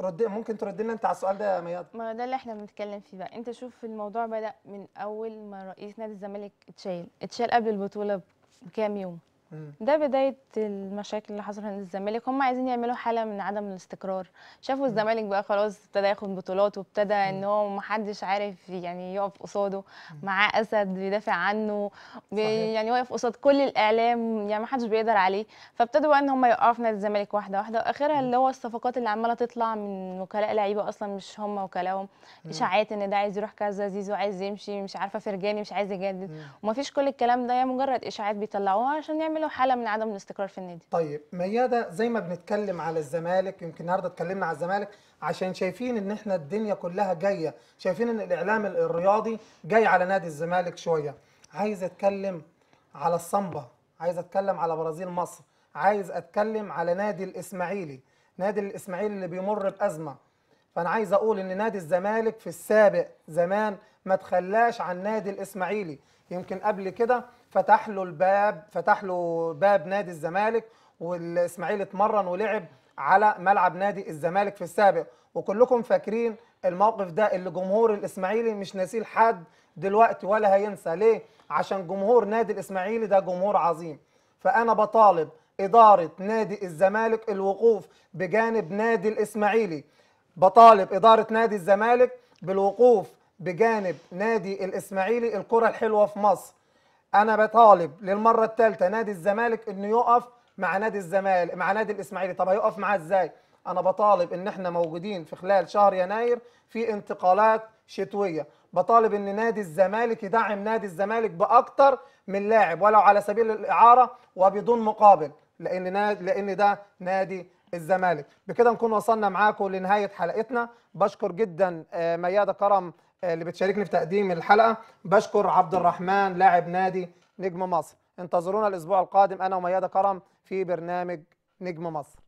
رد ممكن ترد لنا انت على السؤال ده يا ميادة؟ ما ده اللي احنا بنتكلم فيه بقى، انت شوف الموضوع بدأ من اول ما رئيس نادي الزمالك اتشال، اتشال قبل البطولة بكام يوم. مم. ده بداية المشاكل اللي حصلت عند الزمالك، هم عايزين يعملوا حالة من عدم الاستقرار، شافوا الزمالك بقى خلاص ابتدى ياخد بطولات وابتدى ان هو محدش عارف يعني يقف قصاده، معاه اسد بيدافع عنه، بي يعني واقف قصاد كل الاعلام، يعني محدش بيقدر عليه، فابتدوا بقى ان هم يوقعوا في نادي الزمالك واحده واحده، واخرها اللي هو الصفقات اللي عماله تطلع من وكلاء لعيبه اصلا مش هم وكلاهم، اشاعات ان ده عايز يروح كذا، زيزو عايز يمشي، مش عارفه فرجاني مش عايز يجدد، ومفيش كل الكلام ده، هي مجرد اشاعات بيطلعوها عشان يعملوا حالة من عدم الاستقرار في النادي. طيب ميادة، زي ما بنتكلم على الزمالك، يمكن النهارده اتكلمنا على الزمالك عشان شايفين ان احنا الدنيا كلها جايه، شايفين ان الاعلام الرياضي جاي على نادي الزمالك شويه. عايز اتكلم على الصنبه، عايز اتكلم على برازيل مصر، عايز اتكلم على نادي الاسماعيلي، نادي الاسماعيلي اللي بيمر بازمه. فانا عايز اقول ان نادي الزمالك في السابق زمان ما تخلاش عن نادي الاسماعيلي، يمكن قبل كده فتح له الباب، فتح له باب نادي الزمالك، والاسماعيلي اتمرن ولعب على ملعب نادي الزمالك في السابق، وكلكم فاكرين الموقف ده اللي جمهور الاسماعيلي مش ناسيه لحد دلوقتي ولا هينسى. ليه؟ عشان جمهور نادي الاسماعيلي ده جمهور عظيم. فانا بطالب اداره نادي الزمالك الوقوف بجانب نادي الاسماعيلي، بطالب اداره نادي الزمالك بالوقوف بجانب نادي الاسماعيلي الكره الحلوه في مصر. انا بطالب للمره الثالثه نادي الزمالك انه يقف مع نادي الزمالك مع نادي الاسماعيلي. طب هيقف معاه ازاي؟ انا بطالب ان احنا موجودين في خلال شهر يناير في انتقالات شتويه، بطالب ان نادي الزمالك يدعم نادي الزمالك باكثر من لاعب ولو على سبيل الاعاره وبدون مقابل، لان نادي لان ده نادي الزمالك. بكده نكون وصلنا معاكم لنهايه حلقتنا. بشكر جدا ميادة كرم اللي بتشاركني في تقديم الحلقه، بشكر عبد الرحمن لاعب نادي نجم مصر. انتظرونا الاسبوع القادم انا وميادة كرم في برنامج نجم مصر.